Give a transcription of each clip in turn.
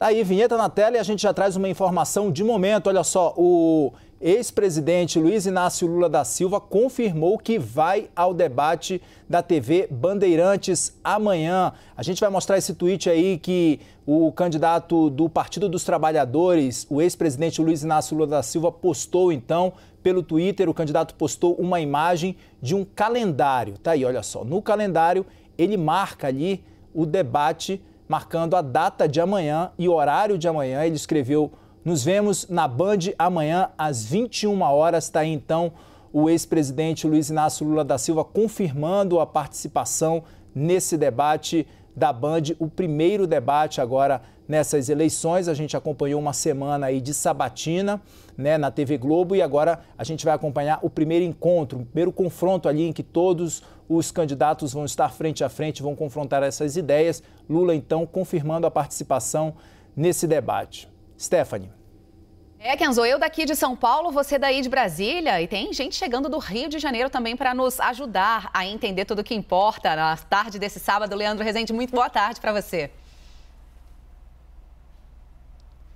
Tá aí, vinheta na tela, e a gente já traz uma informação de momento. Olha só, o ex-presidente Luiz Inácio Lula da Silva confirmou que vai ao debate da TV Bandeirantes amanhã. A gente vai mostrar esse tweet aí que o candidato do Partido dos Trabalhadores, o ex-presidente Luiz Inácio Lula da Silva, postou então pelo Twitter. O candidato postou uma imagem de um calendário. Tá aí, olha só, no calendário ele marca ali o debate, marcando a data de amanhã e horário de amanhã. Ele escreveu: nos vemos na Band amanhã às 21 horas. Está aí então o ex-presidente Luiz Inácio Lula da Silva confirmando a participação nesse debate da Band, o primeiro debate agora nessas eleições. A gente acompanhou uma semana aí de sabatina, né, na TV Globo, e agora a gente vai acompanhar o primeiro encontro, o primeiro confronto ali em que todos os candidatos vão estar frente a frente, vão confrontar essas ideias. Lula, então, confirmando a participação nesse debate. Stephanie. É, Kenzo, eu daqui de São Paulo, você daí de Brasília, e tem gente chegando do Rio de Janeiro também para nos ajudar a entender tudo o que importa na tarde desse sábado. Leandro Rezende, muito boa tarde para você.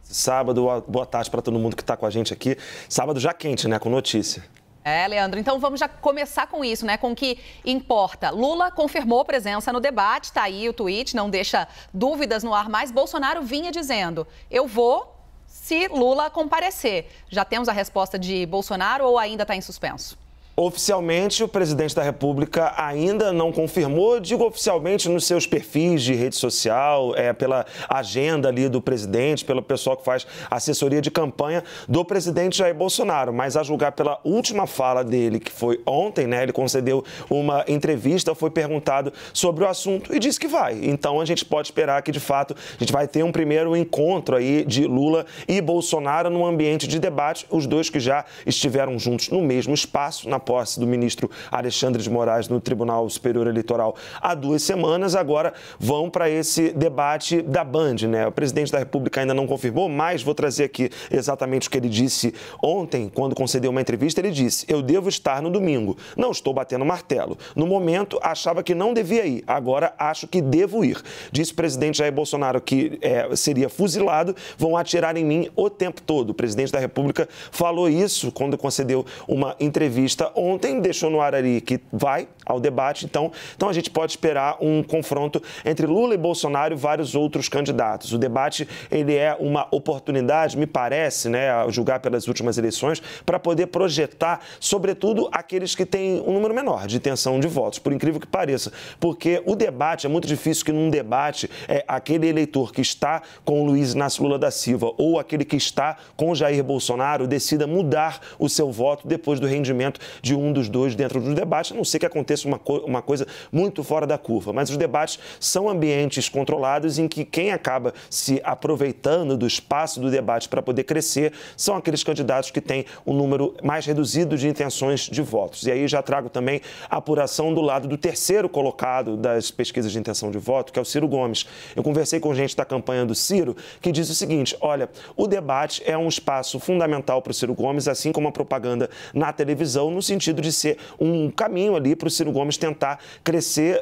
Sábado, boa tarde para todo mundo que está com a gente aqui. Sábado já quente, né, com notícia. É, Leandro, então vamos já começar com isso, né, com o que importa. Lula confirmou presença no debate, tá aí o tweet, não deixa dúvidas no ar, mas Bolsonaro vinha dizendo: eu vou se Lula comparecer. Já temos a resposta de Bolsonaro ou ainda está em suspenso? Oficialmente, o presidente da República ainda não confirmou, digo oficialmente nos seus perfis de rede social, pela agenda ali do presidente, pelo pessoal que faz assessoria de campanha do presidente Jair Bolsonaro. Mas a julgar pela última fala dele, que foi ontem, né, ele concedeu uma entrevista, foi perguntado sobre o assunto e disse que vai. Então a gente pode esperar que, de fato, a gente vai ter um primeiro encontro aí de Lula e Bolsonaro num ambiente de debate, os dois que já estiveram juntos no mesmo espaço, na posse do ministro Alexandre de Moraes no Tribunal Superior Eleitoral há 2 semanas, agora vão para esse debate da Band, né? O presidente da República ainda não confirmou, mas vou trazer aqui exatamente o que ele disse ontem, quando concedeu uma entrevista. Ele disse: eu devo estar no domingo, não estou batendo martelo. No momento, achava que não devia ir, agora acho que devo ir. Disse o presidente Jair Bolsonaro que seria fuzilado, vão atirar em mim o tempo todo. O presidente da República falou isso quando concedeu uma entrevista ontem, deixou no ar ali que vai ao debate, então a gente pode esperar um confronto entre Lula e Bolsonaro e vários outros candidatos. O debate, ele é uma oportunidade, me parece, né, a julgar pelas últimas eleições, para poder projetar, sobretudo, aqueles que têm um número menor de intenção de votos, por incrível que pareça, porque o debate, é muito difícil que num debate aquele eleitor que está com o Luiz Inácio Lula da Silva ou aquele que está com Jair Bolsonaro decida mudar o seu voto depois do rendimento de um dos dois dentro do debate, a não ser que aconteça uma coisa muito fora da curva. Mas os debates são ambientes controlados em que quem acaba se aproveitando do espaço do debate para poder crescer são aqueles candidatos que têm um número mais reduzido de intenções de votos. E aí já trago também a apuração do lado do terceiro colocado das pesquisas de intenção de voto, que é o Ciro Gomes. Eu conversei com gente da campanha do Ciro que diz o seguinte: olha, o debate é um espaço fundamental para o Ciro Gomes, assim como a propaganda na televisão, no sentido de ser um caminho ali para o Ciro Gomes tentar crescer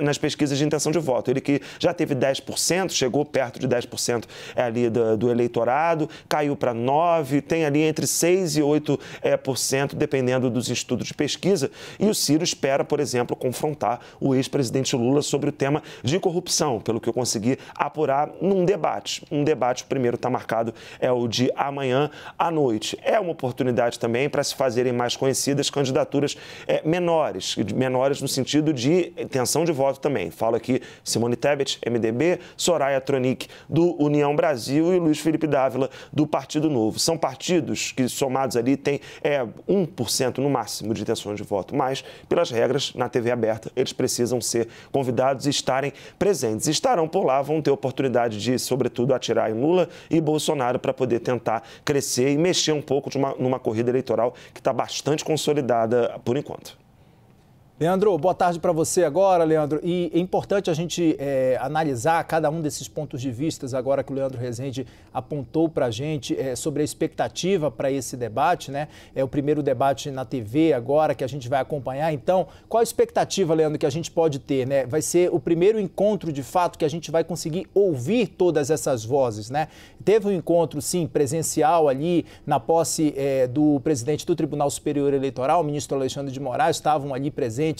nas pesquisas de intenção de voto. Ele que já teve 10%, chegou perto de 10% ali do eleitorado, caiu para 9%, tem ali entre 6% e 8%, dependendo dos institutos de pesquisa. E o Ciro espera, por exemplo, confrontar o ex-presidente Lula sobre o tema de corrupção, pelo que eu consegui apurar num debate. Um debate, o primeiro está marcado, é o de amanhã à noite. É uma oportunidade também para se fazerem mais conhecidas candidaturas menores no sentido de intenção de voto também. Falo aqui Simone Tebet, MDB, Soraya Tronik, do União Brasil, e Luiz Felipe Dávila, do Partido Novo. São partidos que, somados ali, têm 1% no máximo de intenção de voto, mas, pelas regras, na TV aberta, eles precisam ser convidados e estarem presentes. Estarão por lá, vão ter oportunidade de, sobretudo, atirar em Lula e Bolsonaro para poder tentar crescer e mexer um pouco numa corrida eleitoral que está bastante consolidada por enquanto. Leandro, boa tarde para você agora, Leandro. E é importante a gente analisar cada um desses pontos de vistas agora que o Leandro Rezende apontou para a gente sobre a expectativa para esse debate, né? É o primeiro debate na TV agora que a gente vai acompanhar. Então, qual a expectativa, Leandro, que a gente pode ter, né? Vai ser o primeiro encontro, de fato, que a gente vai conseguir ouvir todas essas vozes, né? Teve um encontro, sim, presencial ali na posse do presidente do Tribunal Superior Eleitoral, o ministro Alexandre de Moraes, estavam ali presentes.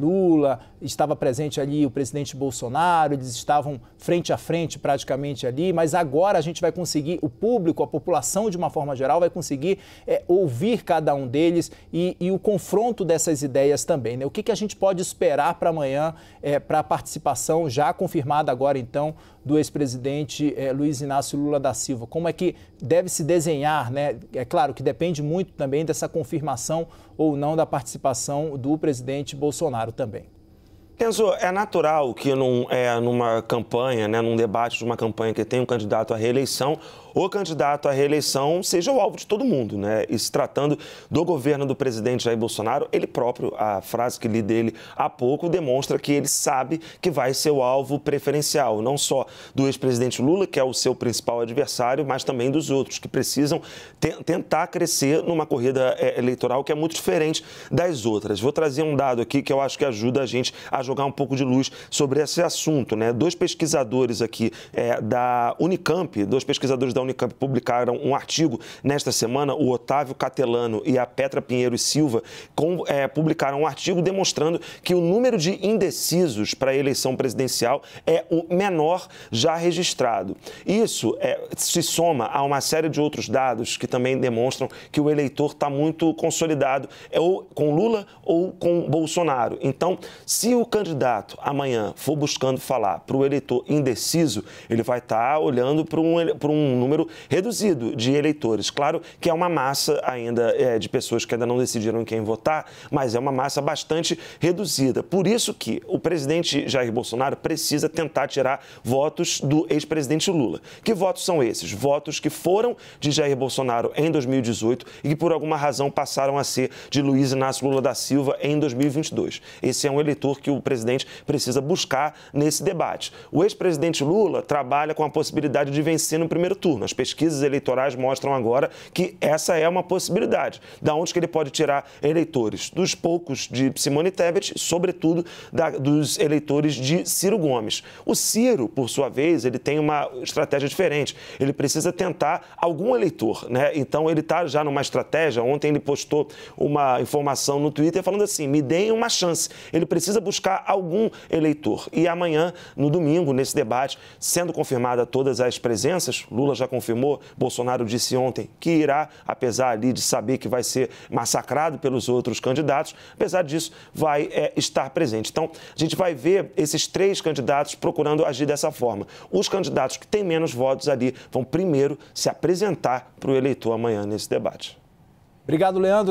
Lula, estava presente ali o presidente Bolsonaro, eles estavam frente a frente praticamente ali, mas agora a gente vai conseguir, o público, a população de uma forma geral vai conseguir ouvir cada um deles e o confronto dessas ideias também, né? O que a gente pode esperar para amanhã, para a participação já confirmada agora então do ex-presidente Luiz Inácio Lula da Silva? Como é que deve se desenhar, né? É claro que depende muito também dessa confirmação ou não da participação do presidente Bolsonaro também. Enzo, é natural que numa campanha, né, num debate de uma campanha que tem um candidato à reeleição, o candidato à reeleição seja o alvo de todo mundo, né? E se tratando do governo do presidente Jair Bolsonaro, ele próprio, a frase que li dele há pouco, demonstra que ele sabe que vai ser o alvo preferencial, não só do ex-presidente Lula, que é o seu principal adversário, mas também dos outros, que precisam tentar crescer numa corrida eleitoral que é muito diferente das outras. Vou trazer um dado aqui que eu acho que ajuda a gente a jogar um pouco de luz sobre esse assunto, né? Dois pesquisadores aqui da Unicamp, dois pesquisadores da Unicamp publicaram um artigo nesta semana, o Otávio Catelano e a Petra Pinheiro e Silva publicaram um artigo demonstrando que o número de indecisos para a eleição presidencial é o menor já registrado. Isso se soma a uma série de outros dados que também demonstram que o eleitor está muito consolidado, ou com Lula ou com Bolsonaro. Então, se o candidato amanhã for buscando falar para o eleitor indeciso, ele vai estar olhando para um número reduzido de eleitores. Claro que é uma massa ainda de pessoas que ainda não decidiram em quem votar, mas é uma massa bastante reduzida. Por isso que o presidente Jair Bolsonaro precisa tentar tirar votos do ex-presidente Lula. Que votos são esses? Votos que foram de Jair Bolsonaro em 2018 e que por alguma razão passaram a ser de Luiz Inácio Lula da Silva em 2022. Esse é um eleitor que o presidente precisa buscar nesse debate. O ex-presidente Lula trabalha com a possibilidade de vencer no primeiro turno. As pesquisas eleitorais mostram agora que essa é uma possibilidade. Da onde que ele pode tirar eleitores? Dos poucos de Simone Tebet, sobretudo dos eleitores de Ciro Gomes. O Ciro, por sua vez, ele tem uma estratégia diferente. Ele precisa tentar algum eleitor, né? Então, ele está já numa estratégia. Ontem ele postou uma informação no Twitter falando assim, me deem uma chance. Ele precisa buscar algum eleitor. E amanhã, no domingo, nesse debate, sendo confirmada todas as presenças, Lula já confirmou, Bolsonaro disse ontem que irá, apesar ali de saber que vai ser massacrado pelos outros candidatos, apesar disso, vai estar presente. Então, a gente vai ver esses três candidatos procurando agir dessa forma. Os candidatos que têm menos votos ali vão primeiro se apresentar para o eleitor amanhã nesse debate. Obrigado, Leandro.